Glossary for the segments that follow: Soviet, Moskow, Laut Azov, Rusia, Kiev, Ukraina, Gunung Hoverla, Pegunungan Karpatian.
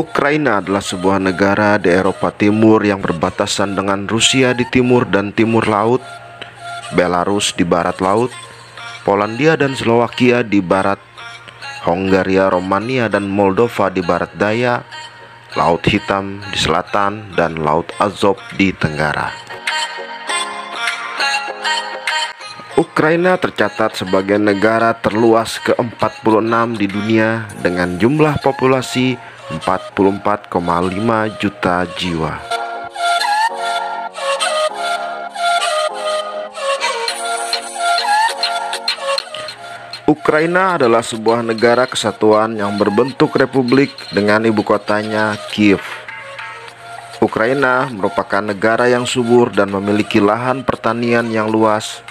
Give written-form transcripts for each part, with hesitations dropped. Ukraina adalah sebuah negara di Eropa Timur yang berbatasan dengan Rusia di timur dan timur laut, Belarus di barat laut, Polandia dan Slowakia di barat, Hungaria, Romania dan Moldova di barat daya, Laut Hitam di selatan, dan Laut Azov di tenggara. Ukraina tercatat sebagai negara terluas ke-46 di dunia dengan jumlah populasi 44,5 juta jiwa. Ukraina adalah sebuah negara kesatuan yang berbentuk republik dengan ibu kotanya Kiev. Ukraina merupakan negara yang subur dan memiliki lahan pertanian yang luas,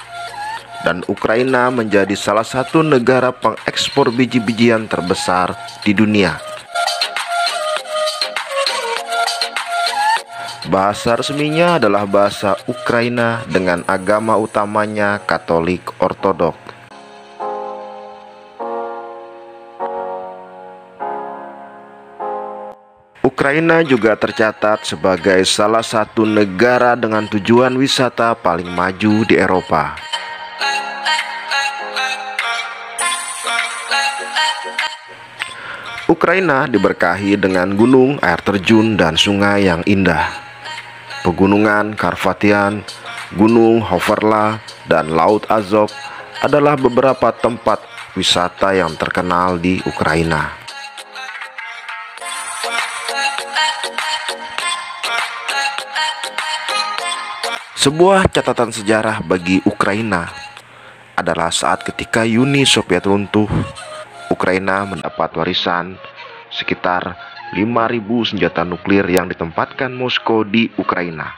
dan Ukraina menjadi salah satu negara pengekspor biji-bijian terbesar di dunia. Bahasa resminya adalah bahasa Ukraina dengan agama utamanya Katolik Ortodok. Ukraina juga tercatat sebagai salah satu negara dengan tujuan wisata paling maju di Eropa. Ukraina diberkahi dengan gunung, air terjun, dan sungai yang indah. Pegunungan Karpatian, Gunung Hoverla, dan Laut Azov adalah beberapa tempat wisata yang terkenal di Ukraina. Sebuah catatan sejarah bagi Ukraina adalah saat ketika Uni Soviet runtuh, Ukraina mendapat warisan sekitar 5.000 senjata nuklir yang ditempatkan Moskow di Ukraina.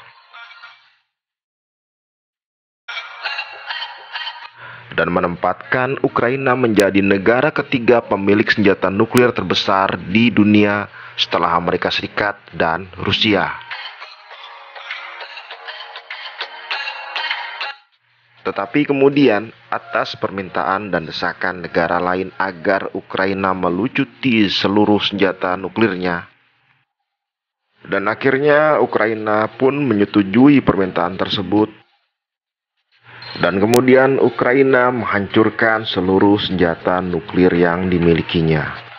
Dan menempatkan Ukraina menjadi negara ketiga pemilik senjata nuklir terbesar di dunia setelah Amerika Serikat dan Rusia. Tetapi kemudian atas permintaan dan desakan negara lain agar Ukraina melucuti seluruh senjata nuklirnya, dan akhirnya Ukraina pun menyetujui permintaan tersebut, dan kemudian Ukraina menghancurkan seluruh senjata nuklir yang dimilikinya.